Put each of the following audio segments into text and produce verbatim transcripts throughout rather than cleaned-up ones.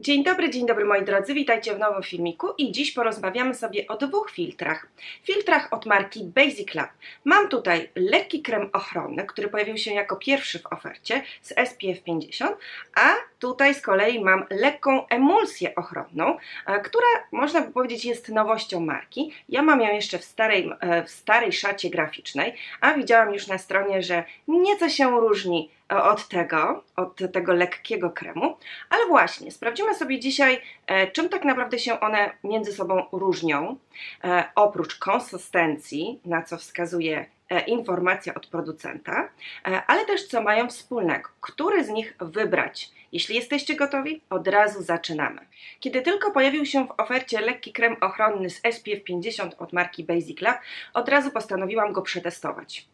Dzień dobry, dzień dobry moi drodzy, witajcie w nowym filmiku i dziś porozmawiamy sobie o dwóch filtrach. Filtrach od marki BasicLab. Mam tutaj lekki krem ochronny, który pojawił się jako pierwszy w ofercie z S P F pięćdziesiąt, a tutaj z kolei mam lekką emulsję ochronną, która można by powiedzieć jest nowością marki. Ja mam ją jeszcze w starej, w starej szacie graficznej, a widziałam już na stronie, że nieco się różni od tego, od tego lekkiego kremu, ale właśnie sprawdzimy sobie dzisiaj, czym tak naprawdę się one między sobą różnią, oprócz konsystencji, na co wskazuje informacja od producenta, ale też co mają wspólnego, który z nich wybrać. Jeśli jesteście gotowi, od razu zaczynamy. Kiedy tylko pojawił się w ofercie lekki krem ochronny z S P F pięćdziesiąt od marki BasicLab, od razu postanowiłam go przetestować.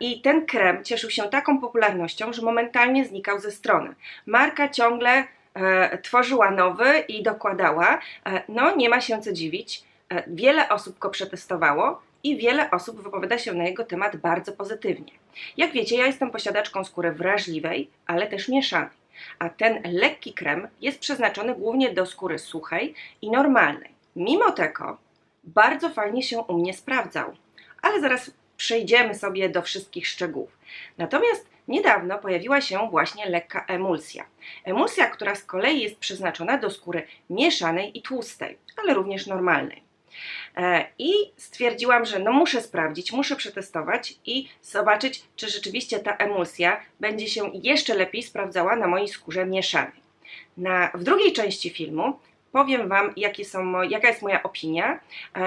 I ten krem cieszył się taką popularnością, że momentalnie znikał ze strony. Marka ciągle e, tworzyła nowy i dokładała. E, no nie ma się co dziwić, e, wiele osób go przetestowało i wiele osób wypowiada się na jego temat bardzo pozytywnie. Jak wiecie, ja jestem posiadaczką skóry wrażliwej, ale też mieszanej. A ten lekki krem jest przeznaczony głównie do skóry suchej i normalnej. Mimo tego bardzo fajnie się u mnie sprawdzał, ale zaraz przejdziemy sobie do wszystkich szczegółów. Natomiast niedawno pojawiła się właśnie lekka emulsja. Emulsja, która z kolei jest przeznaczona do skóry mieszanej i tłustej, ale również normalnej. I stwierdziłam, że no muszę sprawdzić, muszę przetestować i zobaczyć, czy rzeczywiście ta emulsja będzie się jeszcze lepiej sprawdzała na mojej skórze mieszanej. Na, w drugiej części filmu powiem Wam, jakie są, jaka jest moja opinia,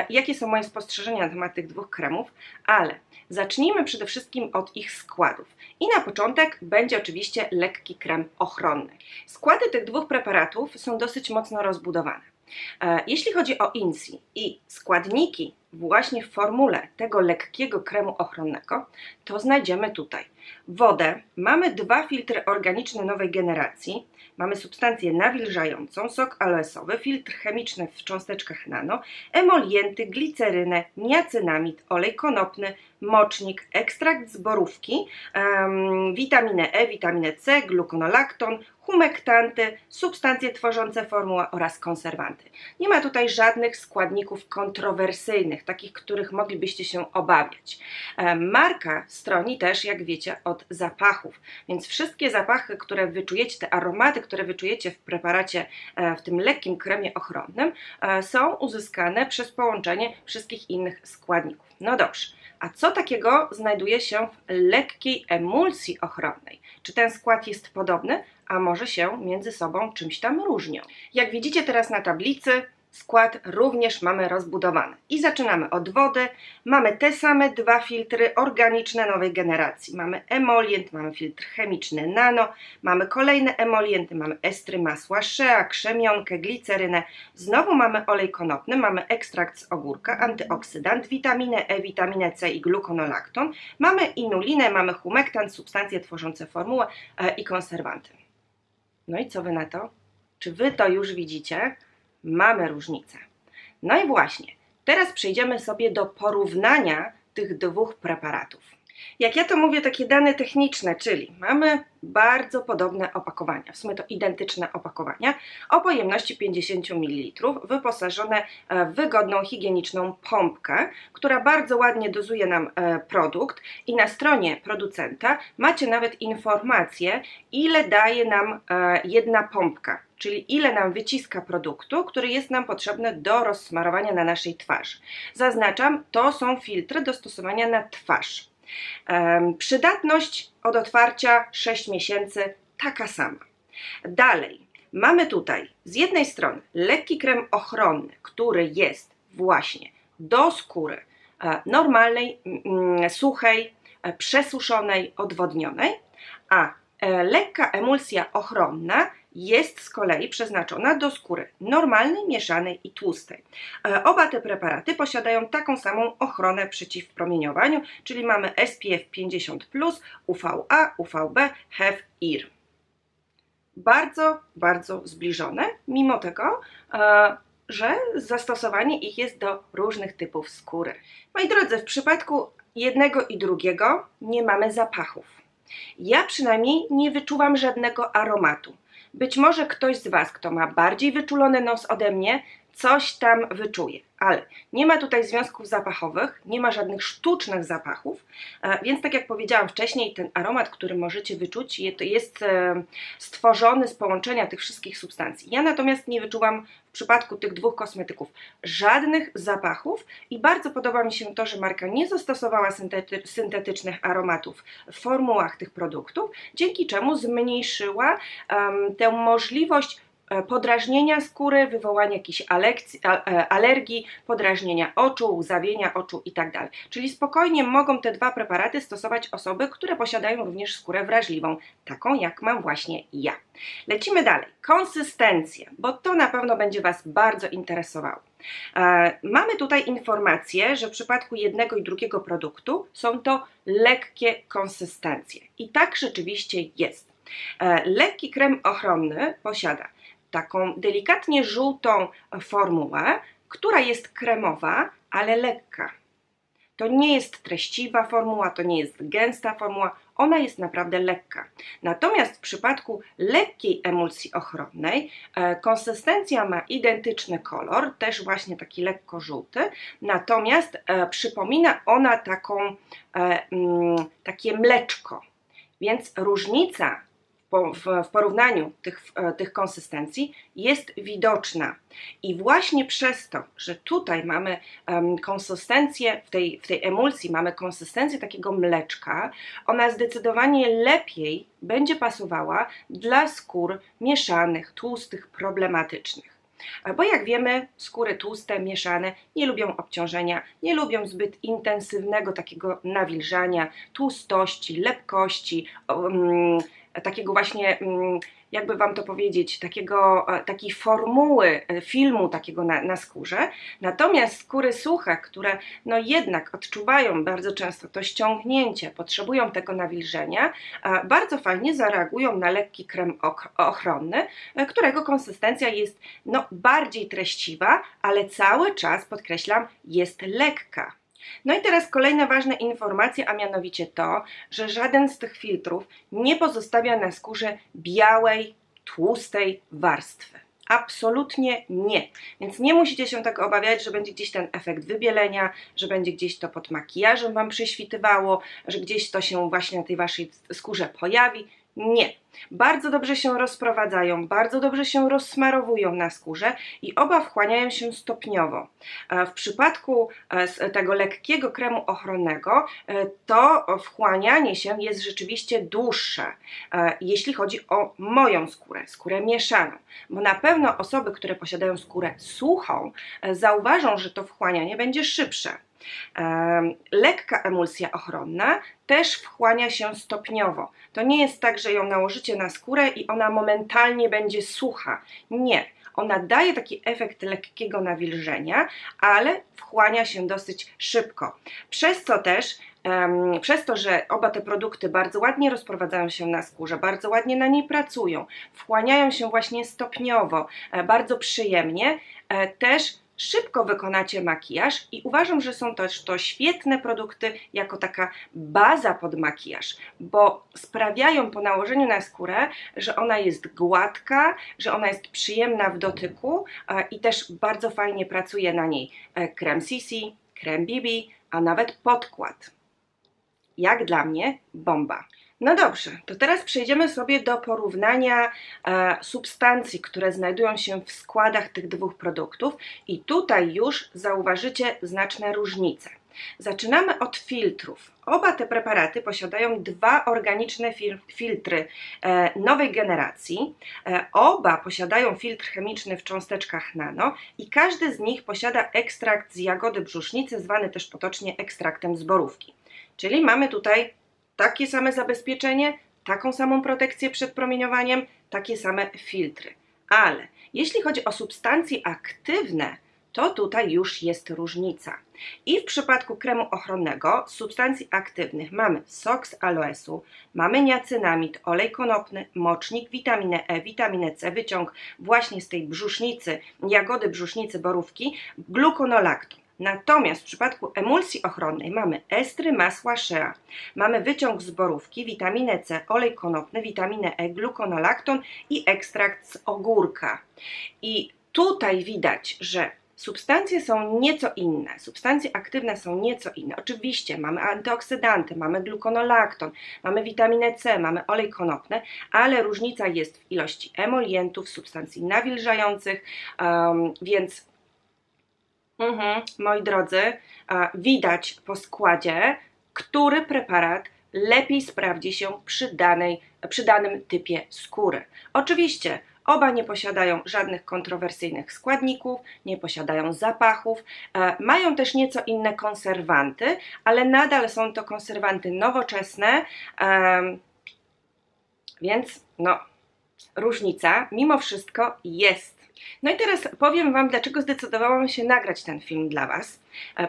jakie są moje spostrzeżenia na temat tych dwóch kremów, ale zacznijmy przede wszystkim od ich składów. I na początek będzie oczywiście lekki krem ochronny. Składy tych dwóch preparatów są dosyć mocno rozbudowane. Jeśli chodzi o I N S I i składniki właśnie w formule tego lekkiego kremu ochronnego, to znajdziemy tutaj wodę, mamy dwa filtry organiczne nowej generacji, mamy substancję nawilżającą, sok aloesowy, filtr chemiczny w cząsteczkach nano, emolienty, glicerynę, niacynamid, olej konopny, mocznik, ekstrakt z borówki, um, witaminę E, witaminę C, glukonolakton, humektanty, substancje tworzące formułę oraz konserwanty. Nie ma tutaj żadnych składników kontrowersyjnych, takich, których moglibyście się obawiać. Marka stroni też, jak wiecie, od zapachów, więc wszystkie zapachy, które wyczujecie, te aromaty, które wyczujecie w preparacie, w tym lekkim kremie ochronnym, są uzyskane przez połączenie wszystkich innych składników. No dobrze, a co takiego znajduje się w lekkiej emulsji ochronnej? Czy ten skład jest podobny, a może się między sobą czymś tam różnią? Jak widzicie teraz na tablicy, skład również mamy rozbudowany. I zaczynamy od wody. Mamy te same dwa filtry organiczne nowej generacji. Mamy emolient, mamy filtr chemiczny nano, mamy kolejne emolienty, mamy estry masła, shea, krzemionkę, glicerynę. Znowu mamy olej konopny, mamy ekstrakt z ogórka, antyoksydant, witaminę E, witaminę C i glukonolakton. Mamy inulinę, mamy humektant, substancje tworzące formułę i konserwanty. No i co Wy na to? Czy Wy to już widzicie? Mamy różnicę. No i właśnie, teraz przejdziemy sobie do porównania tych dwóch preparatów. Jak ja to mówię, takie dane techniczne, czyli mamy bardzo podobne opakowania, w sumie to identyczne opakowania o pojemności pięćdziesiąt mililitrów, wyposażone w wygodną, higieniczną pompkę, która bardzo ładnie dozuje nam produkt i na stronie producenta macie nawet informację, ile daje nam jedna pompka, czyli ile nam wyciska produktu, który jest nam potrzebny do rozsmarowania na naszej twarzy. Zaznaczam, to są filtry do stosowania na twarz. Um, przydatność od otwarcia sześć miesięcy, taka sama. Dalej, mamy tutaj z jednej strony lekki krem ochronny, który jest właśnie do skóry e, normalnej, mm, suchej, e, przesuszonej, odwodnionej, a e, lekka emulsja ochronna jest z kolei przeznaczona do skóry normalnej, mieszanej i tłustej. Oba te preparaty posiadają taką samą ochronę przeciw promieniowaniu, czyli mamy S P F pięćdziesiąt plus, U V A, U V B, H E V, I R. Bardzo, bardzo zbliżone, mimo tego, że zastosowanie ich jest do różnych typów skóry. Moi drodzy, w przypadku jednego i drugiego nie mamy zapachów. Ja przynajmniej nie wyczuwam żadnego aromatu. Być może ktoś z Was, kto ma bardziej wyczulony nos ode mnie, coś tam wyczuje, ale nie ma tutaj związków zapachowych, nie ma żadnych sztucznych zapachów, więc tak jak powiedziałam wcześniej, ten aromat, który możecie wyczuć, jest stworzony z połączenia tych wszystkich substancji. Ja natomiast nie wyczułam w przypadku tych dwóch kosmetyków żadnych zapachów i bardzo podoba mi się to, że marka nie zastosowała syntety syntetycznych aromatów w formułach tych produktów, dzięki czemu zmniejszyła um, tę możliwość podrażnienia skóry, wywołania jakichś alergii, podrażnienia oczu, łzawienia oczu itd. Czyli spokojnie mogą te dwa preparaty stosować osoby, które posiadają również skórę wrażliwą, taką jak mam właśnie ja. Lecimy dalej. Konsystencja, bo to na pewno będzie Was bardzo interesowało. Mamy tutaj informację, że w przypadku jednego i drugiego produktu są to lekkie konsystencje. I tak rzeczywiście jest. Lekki krem ochronny posiada taką delikatnie żółtą formułę, która jest kremowa, ale lekka. To nie jest treściwa formuła, to nie jest gęsta formuła, ona jest naprawdę lekka. Natomiast w przypadku lekkiej emulsji ochronnej e, konsystencja ma identyczny kolor, też właśnie taki lekko żółty, natomiast e, przypomina ona taką, e, m, takie mleczko, więc różnica w porównaniu tych, tych konsystencji jest widoczna i właśnie przez to, że tutaj mamy konsystencję, w tej, w tej emulsji mamy konsystencję takiego mleczka, ona zdecydowanie lepiej będzie pasowała dla skór mieszanych, tłustych, problematycznych. Bo jak wiemy, skóry tłuste, mieszane nie lubią obciążenia, nie lubią zbyt intensywnego takiego nawilżania, tłustości, lepkości, um, takiego właśnie, jakby Wam to powiedzieć, takiego, takiej formuły filmu takiego na, na skórze. Natomiast skóry suche, które no jednak odczuwają bardzo często to ściągnięcie, potrzebują tego nawilżenia, bardzo fajnie zareagują na lekki krem ochronny, którego konsystencja jest no bardziej treściwa, ale cały czas, podkreślam, jest lekka. No i teraz kolejne ważne informacje, a mianowicie to, że żaden z tych filtrów nie pozostawia na skórze białej, tłustej warstwy. Absolutnie nie. Więc nie musicie się tak obawiać, że będzie gdzieś ten efekt wybielenia, że będzie gdzieś to pod makijażem Wam przyświtywało, że gdzieś to się właśnie na tej Waszej skórze pojawi. Nie. Bardzo dobrze się rozprowadzają, bardzo dobrze się rozsmarowują na skórze i oba wchłaniają się stopniowo. W przypadku tego lekkiego kremu ochronnego to wchłanianie się jest rzeczywiście dłuższe, jeśli chodzi o moją skórę, skórę mieszaną, bo na pewno osoby, które posiadają skórę suchą, zauważą, że to wchłanianie będzie szybsze. Lekka emulsja ochronna też wchłania się stopniowo. To nie jest tak, że ją nałożycie na skórę i ona momentalnie będzie sucha. Nie, ona daje taki efekt lekkiego nawilżenia, ale wchłania się dosyć szybko. Przez co też Przez to, że oba te produkty bardzo ładnie rozprowadzają się na skórze, bardzo ładnie na niej pracują, wchłaniają się właśnie stopniowo, bardzo przyjemnie, też szybko wykonacie makijaż i uważam, że są też to świetne produkty jako taka baza pod makijaż, bo sprawiają po nałożeniu na skórę, że ona jest gładka, że ona jest przyjemna w dotyku i też bardzo fajnie pracuje na niej krem C C, krem B B, a nawet podkład. Jak dla mnie bomba. No dobrze, to teraz przejdziemy sobie do porównania e, substancji, które znajdują się w składach tych dwóch produktów i tutaj już zauważycie znaczne różnice. Zaczynamy od filtrów. Oba te preparaty posiadają dwa organiczne fil filtry e, nowej generacji. E, oba posiadają filtr chemiczny w cząsteczkach nano i każdy z nich posiada ekstrakt z jagody brzusznicy, zwany też potocznie ekstraktem z borówki. Czyli mamy tutaj takie same zabezpieczenie, taką samą protekcję przed promieniowaniem, takie same filtry. Ale jeśli chodzi o substancje aktywne, to tutaj już jest różnica. I w przypadku kremu ochronnego z substancji aktywnych mamy sok z aloesu, mamy niacynamid, olej konopny, mocznik, witaminę E, witaminę C, wyciąg właśnie z tej brzusznicy, jagody brzusznicy borówki, glukonolakton. Natomiast w przypadku emulsji ochronnej mamy estry, masła, shea. Mamy wyciąg z borówki, witaminę C, olej konopny, witaminę E, glukonolakton i ekstrakt z ogórka. I tutaj widać, że substancje są nieco inne, substancje aktywne są nieco inne. Oczywiście mamy antyoksydanty, mamy glukonolakton, mamy witaminę C, mamy olej konopny, ale różnica jest w ilości emolientów, substancji nawilżających, um, więc mhm, moi drodzy, widać po składzie, który preparat lepiej sprawdzi się przy, danej, przy danym typie skóry. Oczywiście oba nie posiadają żadnych kontrowersyjnych składników, nie posiadają zapachów, mają też nieco inne konserwanty, ale nadal są to konserwanty nowoczesne, więc no, różnica mimo wszystko jest. No i teraz powiem Wam, dlaczego zdecydowałam się nagrać ten film dla Was,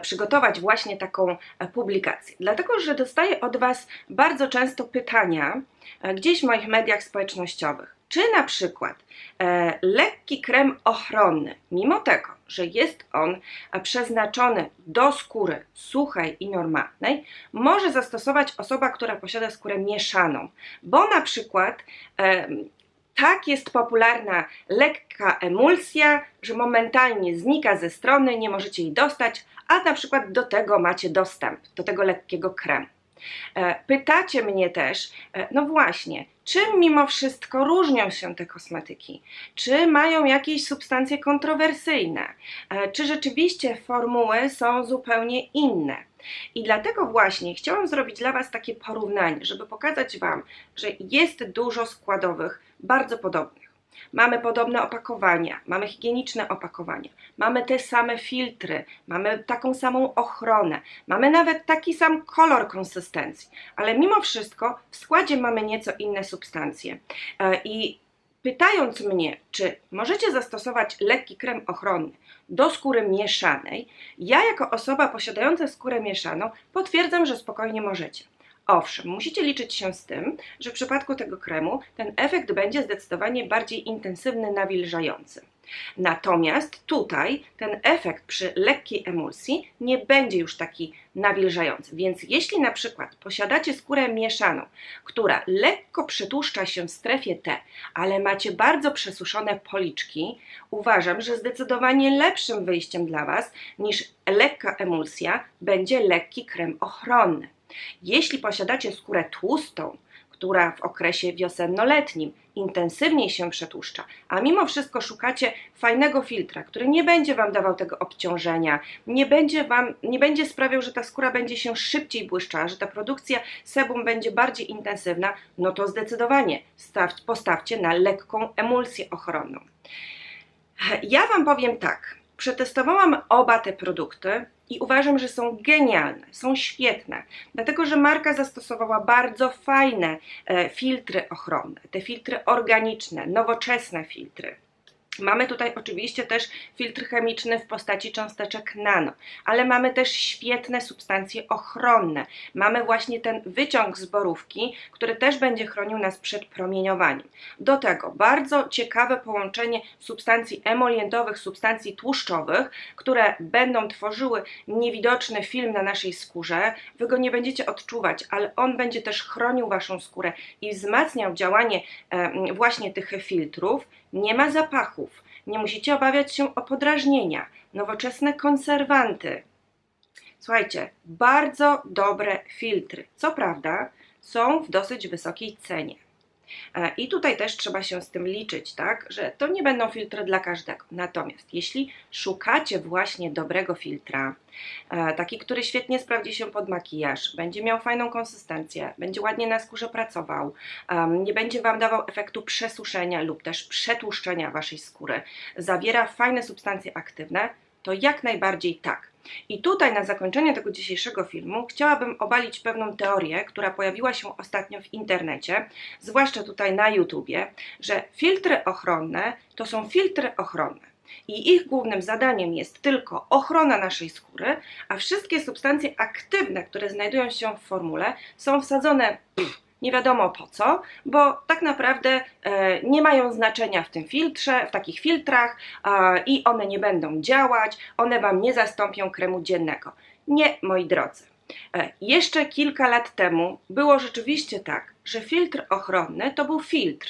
przygotować właśnie taką publikację. Dlatego, że dostaję od Was bardzo często pytania gdzieś w moich mediach społecznościowych, czy na przykład e, lekki krem ochronny, mimo tego, że jest on przeznaczony do skóry suchej i normalnej, może zastosować osoba, która posiada skórę mieszaną, bo na przykład e, tak jest popularna lekka emulsja, że momentalnie znika ze strony, nie możecie jej dostać, a na przykład do tego macie dostęp, do tego lekkiego kremu. Pytacie mnie też, no właśnie, czym mimo wszystko różnią się te kosmetyki? Czy mają jakieś substancje kontrowersyjne? Czy rzeczywiście formuły są zupełnie inne? I dlatego właśnie chciałam zrobić dla Was takie porównanie, żeby pokazać Wam, że jest dużo składowych bardzo podobnych. Mamy podobne opakowania, mamy higieniczne opakowania, mamy te same filtry, mamy taką samą ochronę, mamy nawet taki sam kolor konsystencji, ale mimo wszystko w składzie mamy nieco inne substancje. I pytając mnie, czy możecie zastosować lekki krem ochronny do skóry mieszanej, ja jako osoba posiadająca skórę mieszaną potwierdzam, że spokojnie możecie. Owszem, musicie liczyć się z tym, że w przypadku tego kremu ten efekt będzie zdecydowanie bardziej intensywny, nawilżający. Natomiast tutaj ten efekt przy lekkiej emulsji nie będzie już taki nawilżający, więc jeśli na przykład posiadacie skórę mieszaną, która lekko przytłuszcza się w strefie T, ale macie bardzo przesuszone policzki, uważam, że zdecydowanie lepszym wyjściem dla Was niż lekka emulsja będzie lekki krem ochronny. Jeśli posiadacie skórę tłustą, która w okresie wiosennoletnim intensywniej się przetłuszcza, a mimo wszystko szukacie fajnego filtra, który nie będzie Wam dawał tego obciążenia, nie będzie, wam, nie będzie sprawiał, że ta skóra będzie się szybciej błyszczała, że ta produkcja sebum będzie bardziej intensywna, no to zdecydowanie staw, postawcie na lekką emulsję ochronną. Ja Wam powiem tak, przetestowałam oba te produkty i uważam, że są genialne, są świetne, dlatego że marka zastosowała bardzo fajne e, filtry ochronne, te filtry organiczne, nowoczesne filtry. Mamy tutaj oczywiście też filtr chemiczny w postaci cząsteczek nano, ale mamy też świetne substancje ochronne. Mamy właśnie ten wyciąg z borówki, który też będzie chronił nas przed promieniowaniem. Do tego bardzo ciekawe połączenie substancji emolientowych, substancji tłuszczowych, które będą tworzyły niewidoczny film na naszej skórze. Wy go nie będziecie odczuwać, ale on będzie też chronił Waszą skórę i wzmacniał działanie e, właśnie tych filtrów. Nie ma zapachów, nie musicie obawiać się o podrażnienia, nowoczesne konserwanty. Słuchajcie, bardzo dobre filtry, co prawda są w dosyć wysokiej cenie. I tutaj też trzeba się z tym liczyć, tak, że to nie będą filtry dla każdego. Natomiast jeśli szukacie właśnie dobrego filtra, taki, który świetnie sprawdzi się pod makijaż, będzie miał fajną konsystencję, będzie ładnie na skórze pracował, nie będzie Wam dawał efektu przesuszenia lub też przetłuszczenia Waszej skóry, zawiera fajne substancje aktywne, to jak najbardziej tak. I tutaj na zakończenie tego dzisiejszego filmu chciałabym obalić pewną teorię, która pojawiła się ostatnio w internecie, zwłaszcza tutaj na YouTubie, że filtry ochronne to są filtry ochronne i ich głównym zadaniem jest tylko ochrona naszej skóry, a wszystkie substancje aktywne, które znajdują się w formule, są wsadzone pff, nie wiadomo po co, bo tak naprawdę nie mają znaczenia w tym filtrze, w takich filtrach i one nie będą działać, one Wam nie zastąpią kremu dziennego. Nie, moi drodzy. Jeszcze kilka lat temu było rzeczywiście tak, że filtr ochronny to był filtr,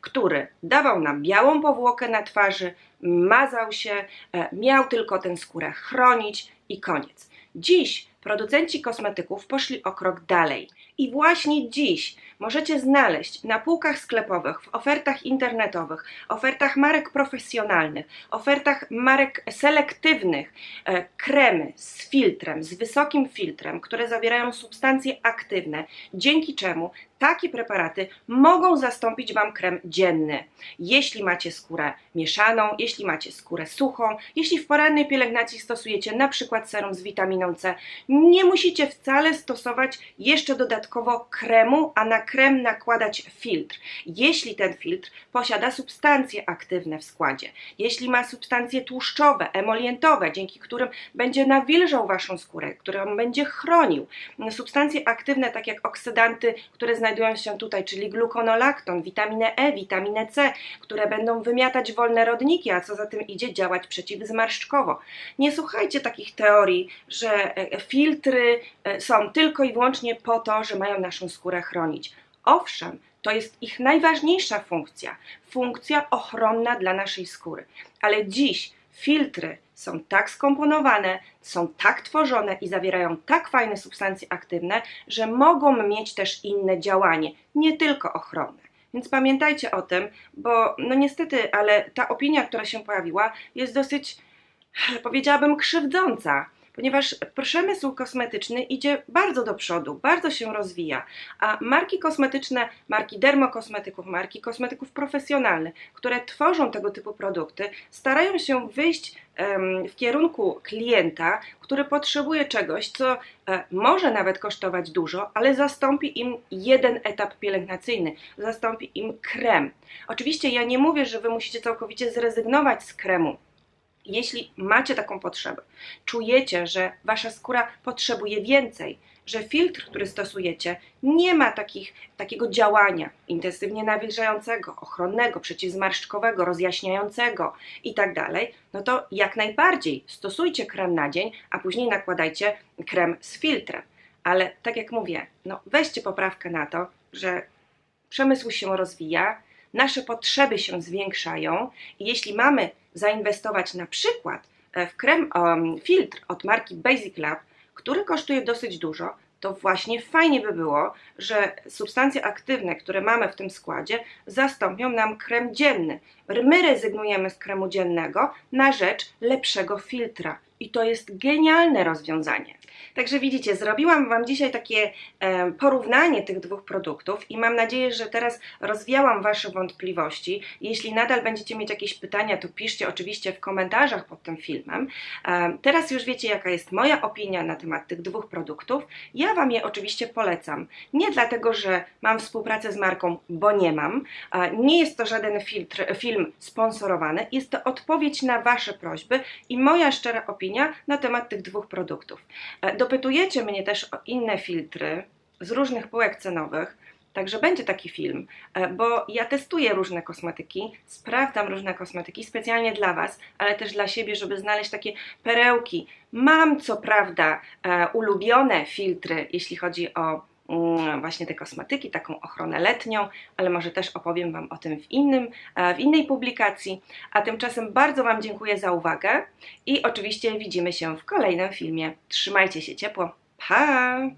który dawał nam białą powłokę na twarzy, mazał się, miał tylko tę skórę chronić i koniec. Dziś producenci kosmetyków poszli o krok dalej i właśnie dziś możecie znaleźć na półkach sklepowych, w ofertach internetowych, ofertach marek profesjonalnych, ofertach marek selektywnych kremy z filtrem, z wysokim filtrem, które zawierają substancje aktywne, dzięki czemu takie preparaty mogą zastąpić Wam krem dzienny. Jeśli macie skórę mieszaną, jeśli macie skórę suchą, jeśli w porannej pielęgnacji stosujecie na przykład serum z witaminą C, nie musicie wcale stosować jeszcze dodatkowo kremu, a na krem nakładać filtr. Jeśli ten filtr posiada substancje aktywne w składzie, jeśli ma substancje tłuszczowe, emolientowe, dzięki którym będzie nawilżał Waszą skórę, którą będzie chronił, substancje aktywne tak jak oksydanty, które znajdują Znajdują się tutaj, czyli glukonolakton, witaminę E, witaminę C, które będą wymiatać wolne rodniki, a co za tym idzie działać przeciwzmarszczkowo. Nie słuchajcie takich teorii, że filtry są tylko i wyłącznie po to, że mają naszą skórę chronić. Owszem, to jest ich najważniejsza funkcja, funkcja ochronna dla naszej skóry, ale dziś filtry są tak skomponowane, są tak tworzone i zawierają tak fajne substancje aktywne, że mogą mieć też inne działanie, nie tylko ochronne. Więc pamiętajcie o tym, bo no niestety, ale ta opinia, która się pojawiła, jest dosyć, powiedziałabym, krzywdząca. Ponieważ przemysł kosmetyczny idzie bardzo do przodu, bardzo się rozwija, a marki kosmetyczne, marki dermokosmetyków, marki kosmetyków profesjonalnych, które tworzą tego typu produkty, starają się wyjść w kierunku klienta, który potrzebuje czegoś, co może nawet kosztować dużo, ale zastąpi im jeden etap pielęgnacyjny, zastąpi im krem. Oczywiście ja nie mówię, że Wy musicie całkowicie zrezygnować z kremu. Jeśli macie taką potrzebę, czujecie, że Wasza skóra potrzebuje więcej, że filtr, który stosujecie, nie ma takich, takiego działania intensywnie nawilżającego, ochronnego, przeciwzmarszczkowego, rozjaśniającego itd., no to jak najbardziej stosujcie krem na dzień, a później nakładajcie krem z filtrem. Ale tak jak mówię, no weźcie poprawkę na to, że przemysł się rozwija, nasze potrzeby się zwiększają i jeśli mamy zainwestować na przykład w krem, um, filtr od marki BasicLab, który kosztuje dosyć dużo, to właśnie fajnie by było, że substancje aktywne, które mamy w tym składzie, zastąpią nam krem dzienny. My rezygnujemy z kremu dziennego na rzecz lepszego filtra. I to jest genialne rozwiązanie. Także widzicie, zrobiłam Wam dzisiaj takie e, porównanie tych dwóch produktów i mam nadzieję, że teraz rozwiałam Wasze wątpliwości. Jeśli nadal będziecie mieć jakieś pytania, to piszcie oczywiście w komentarzach pod tym filmem. E, teraz już wiecie, jaka jest moja opinia na temat tych dwóch produktów. Ja Wam je oczywiście polecam. Nie dlatego, że mam współpracę z marką, bo nie mam. E, nie jest to żaden filtr, film sponsorowany. Jest to odpowiedź na Wasze prośby i moja szczera opinia na temat tych dwóch produktów. Dopytujecie mnie też o inne filtry z różnych półek cenowych, także będzie taki film, bo ja testuję różne kosmetyki, sprawdzam różne kosmetyki specjalnie dla Was, ale też dla siebie, żeby znaleźć takie perełki. Mam co prawda ulubione filtry, jeśli chodzi o właśnie te kosmetyki, taką ochronę letnią, ale może też opowiem Wam o tym w, innym, w innej publikacji, a tymczasem bardzo Wam dziękuję za uwagę i oczywiście widzimy się w kolejnym filmie. Trzymajcie się ciepło, pa!